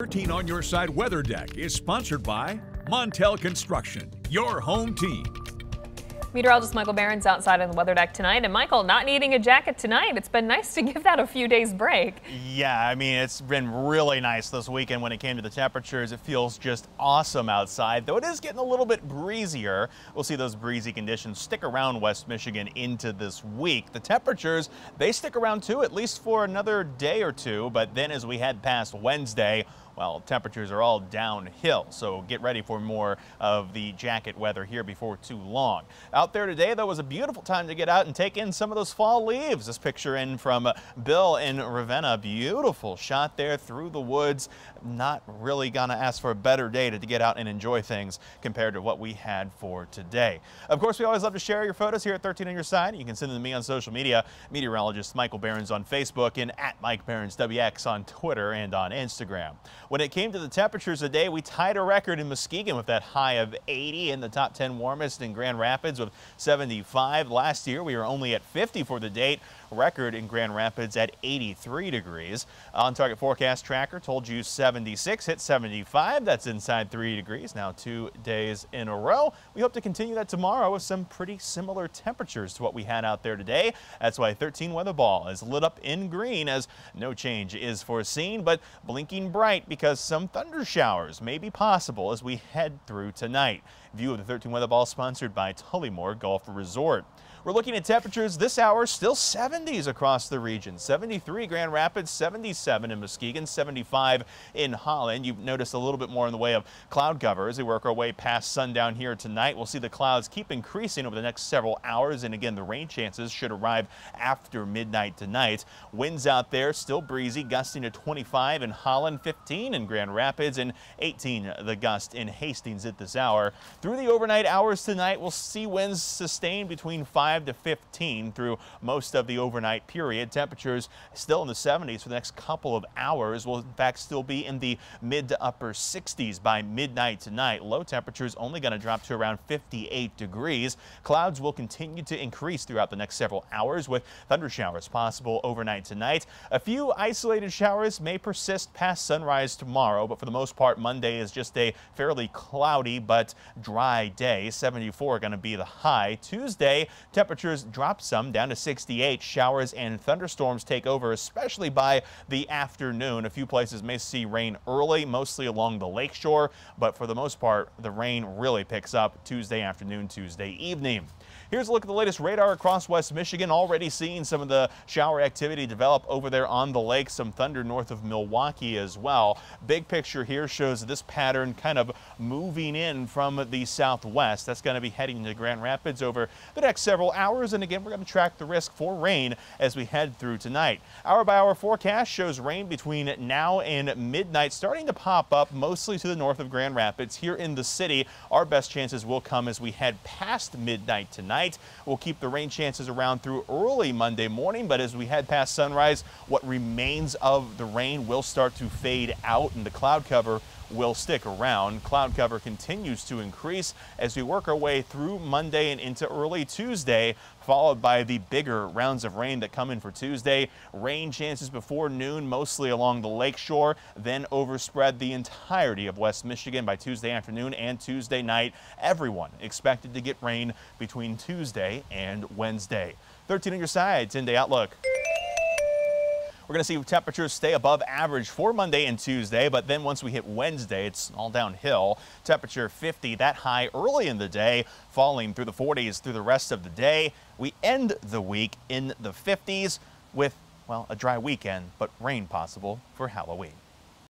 13 on Your Side Weather Deck is sponsored by Montel Construction, your home team. Meteorologist Michael Barron's outside on the weather deck tonight. And Michael, not needing a jacket tonight. It's been nice to give that a few days break. Yeah, I mean, it's been really nice this weekend when it came to the temperatures. It feels just awesome outside, though it is getting a little bit breezier. We'll see those breezy conditions stick around West Michigan into this week. The temperatures, they stick around too, at least for another day or two. But then as we head past Wednesday, well, temperatures are all downhill, so get ready for more of the jacket weather here before too long. Out there today, though, was a beautiful time to get out and take in some of those fall leaves. This picture in from Bill in Ravenna. Beautiful shot there through the woods. Not really gonna ask for a better day to get out and enjoy things compared to what we had for today. Of course, we always love to share your photos here at 13 on Your Side. You can send them to me on social media. Meteorologist Michael Barron's on Facebook and at Mike Barron's WX on Twitter and on Instagram. When it came to the temperatures today, we tied a record in Muskegon with that high of 80 and the top 10 warmest in Grand Rapids with 75. Last year, we were only at 50 for the date. Record in Grand Rapids at 83 degrees. On Target Forecast Tracker told you 76, hit 75. That's inside 3 degrees now 2 days in a row. We hope to continue that tomorrow with some pretty similar temperatures to what we had out there today. That's why 13 Weather Ball is lit up in green as no change is foreseen, but blinking bright because some thunder showers may be possible as we head through tonight. View of the 13 Weather Ball sponsored by Tullymore Golf Resort. We're looking at temperatures this hour, still 70s across the region. 73 Grand Rapids, 77 in Muskegon, 75 in Holland. You've noticed a little bit more in the way of cloud cover as we work our way past sundown here tonight. We'll see the clouds keep increasing over the next several hours. And again, the rain chances should arrive after midnight tonight. Winds out there still breezy, gusting to 25 in Holland, 15 in Grand Rapids, and 18 the gust in Hastings at this hour. Through the overnight hours tonight, we'll see winds sustained between 5 to 15 through most of the overnight period. Temperatures still in the 70s for the next couple of hours. Will in fact still be in the mid to upper 60s by midnight tonight. Low temperatures only going to drop to around 58 degrees. Clouds will continue to increase throughout the next several hours with thunder showers possible overnight tonight. A few isolated showers may persist past sunrise tomorrow, but for the most part Monday is just a fairly cloudy but dry day. 74 going to be the high. Tuesday, temperatures drop some down to 68. Showers and thunderstorms take over, especially by the afternoon. A few places may see rain early, mostly along the lakeshore, but for the most part, the rain really picks up Tuesday afternoon, Tuesday evening. Here's a look at the latest radar across West Michigan. Already seeing some of the shower activity develop over there on the lake, some thunder north of Milwaukee as well. Big picture here shows this pattern kind of moving in from the southwest. That's going to be heading to Grand Rapids over the next several hours, and again, we're going to track the risk for rain as we head through tonight. Hour by hour forecast shows rain between now and midnight starting to pop up mostly to the north of Grand Rapids. Here in the city, our best chances will come as we head past midnight tonight. We'll keep the rain chances around through early Monday morning, but as we head past sunrise, what remains of the rain will start to fade out and the cloud cover will stick around. Cloud cover continues to increase as we work our way through Monday and into early Tuesday, followed by the bigger rounds of rain that come in for Tuesday. Rain chances before noon, mostly along the lakeshore, then overspread the entirety of West Michigan by Tuesday afternoon and Tuesday night. Everyone expected to get rain between Tuesday and Wednesday. 13 on Your Side, 10-day outlook. We're going to see temperatures stay above average for Monday and Tuesday, but then once we hit Wednesday, it's all downhill. Temperature 50, that high early in the day, falling through the 40s through the rest of the day. We end the week in the 50s with, well, a dry weekend, but rain possible for Halloween.